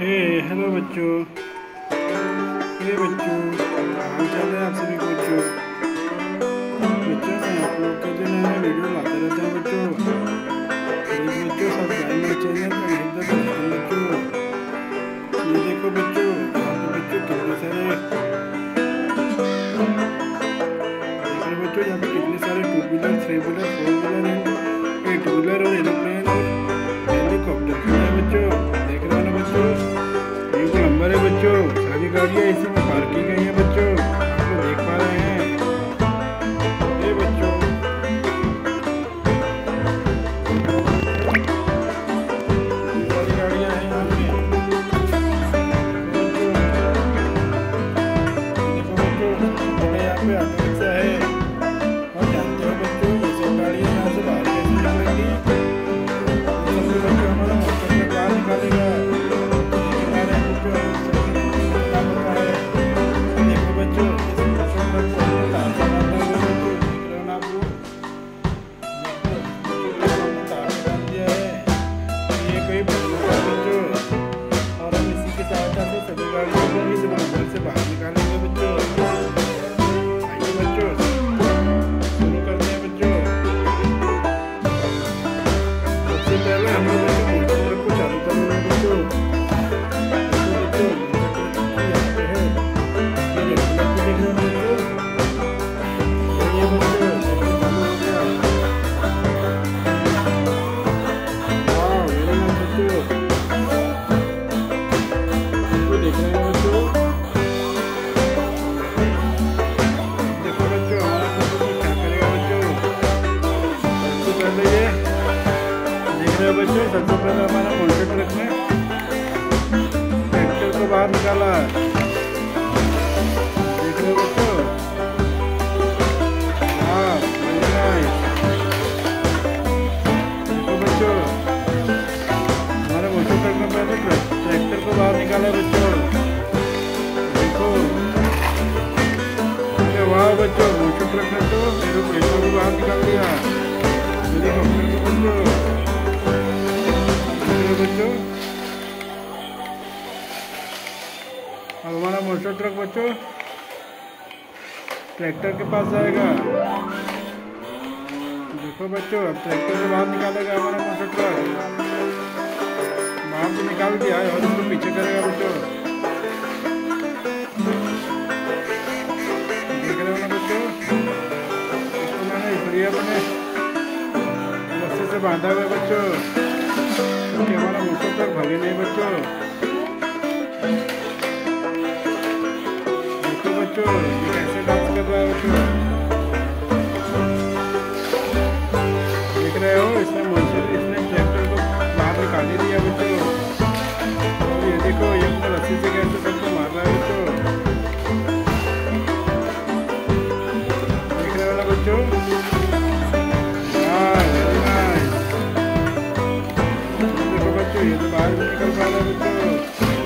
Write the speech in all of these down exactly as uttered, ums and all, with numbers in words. हे hello बच्चों, हे बच्चों हाल चाल है आप सभी बच्चों। बच्चों से आप लोग का जो नया वीडियो लाते रहते हैं बच्चों। बच्चों सब्सक्राइब मेरे चैनल को लाइक दो बच्चों। ये देखो बच्चों, बच्चों कितने सारे बच्चों यहाँ पे कितने सारे two wheeler, three wheeler, four wheeler हैं, एट व्हीलर और एरोप्लेन और हेलीकॉप्टर है बच्चों। ये नंबर है बच्चों, सारी गाड़ियाँ इसी में पार्क की गई हैं बच्चों, आप लोग देख पा रहे हैं। ये बच्चों सारी गाड़ियाँ हैं यहाँ पे। देखो बच्चों बड़े यहाँ पे ऑटो रिक्शा है और जानते हो बच्चों ये सब गाड़ियाँ यहाँ से बाहर कैसे निकलेंगी। सबसे बच्चों हमारा मोटर का कार निकालेगा। बच्चों सबसे पहले हमारा कॉन्ट्रैक्ट रखना है, ट्रैक्टर को बाहर निकाला है। देख रहे हो बच्चों, हाँ बढ़िया है। देखो बच्चों हमारा कॉन्ट्रैक्ट रखना, पहले ट्रैक्टर को बाहर निकाला बच्चों। देखो वाह बच्चों, कॉन्ट्रैक्ट रखना तो मेरे ट्रैक्टर को बाहर निकाल दिया। देखो बच्चों अब हमारा मोटर ट्रक बच्चों ट्रैक्टर के पास जाएगा। देखो बच्चों अब ट्रैक्टर से बाहर निकालेगा हमारा मोटर ट्रक, बाहर से निकाल दिया है और उसको पीछे करेगा बच्चों। देख रहे हो ना बच्चों, इसको मैंने इसलिए मैंने रस्से से बांधा हुआ है बच्चों, हमारा मोटर ट्रक भागे नहीं बच्चों। देखो बच्चों ये कैसे डांस कर रहा है बच्चों, देख रहे हो। इसने मोटर इसने ट्रैक्टर को बाहर निकाल ही दिया बच्चों। और ये देखो ये अपने रस्सी से कैसे सबको मार रहा है बच्चों। देख रहे हो ना बच्चों, ये तो बाहर भी निकल पा रहा है बच्चों। अब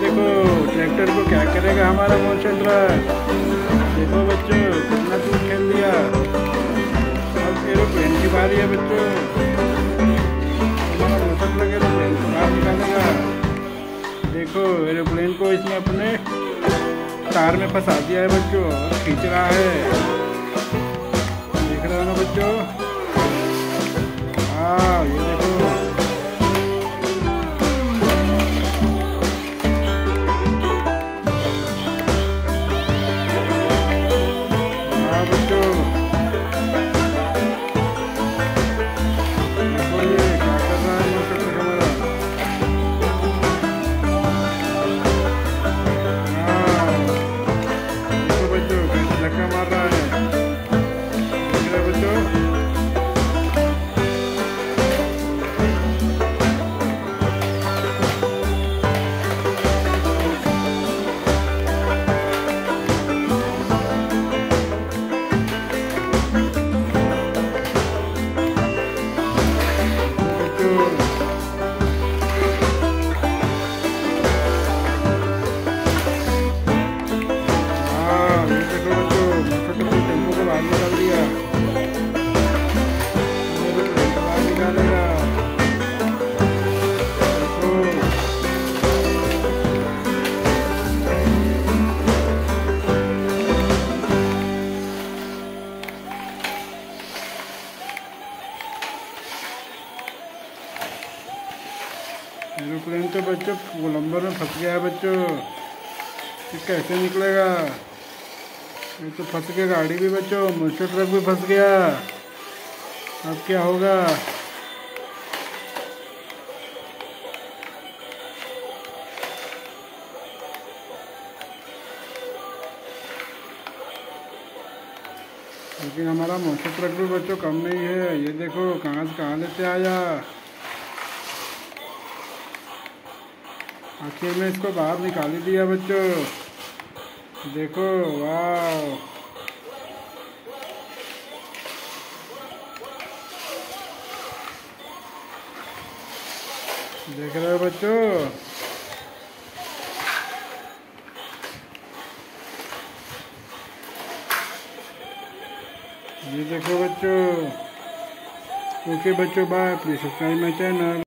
देखो ट्रैक्टर को क्या करेगा हमारा मोटर ट्रक। देखो बच्चों कितना दूर खेल दिया। अब एरोप्लेन की बारी है बच्चों, हमारा मोटर ट्रक एरोप्लेन को बाहर निकालेगा। देखो एरोप्लेन को इसने अपने तार में फंसा दिया है बच्चों, खींच रहा है। देख रहे हो ना बच्चों, हाँ ये देखो बच्चों। एरोप्लेन तो बच्चों गोलंबर में फंस गया है बच्चों, ये कैसे निकलेगा? ये तो फंस गया, गाड़ी भी बच्चों, मोटर ट्रक भी फंस गया। अब क्या होगा? लेकिन हमारा मोटर ट्रक भी बच्चों कम नहीं है। ये देखो कहाँ से कहाँ लेते आया। आखिर में इसको बाहर निकाल ही दिया बच्चों। देखो वाह, देख रहे हो बच्चों, ये देखो बच्चों। ओके बच्चों, bye, please subscribe my channel.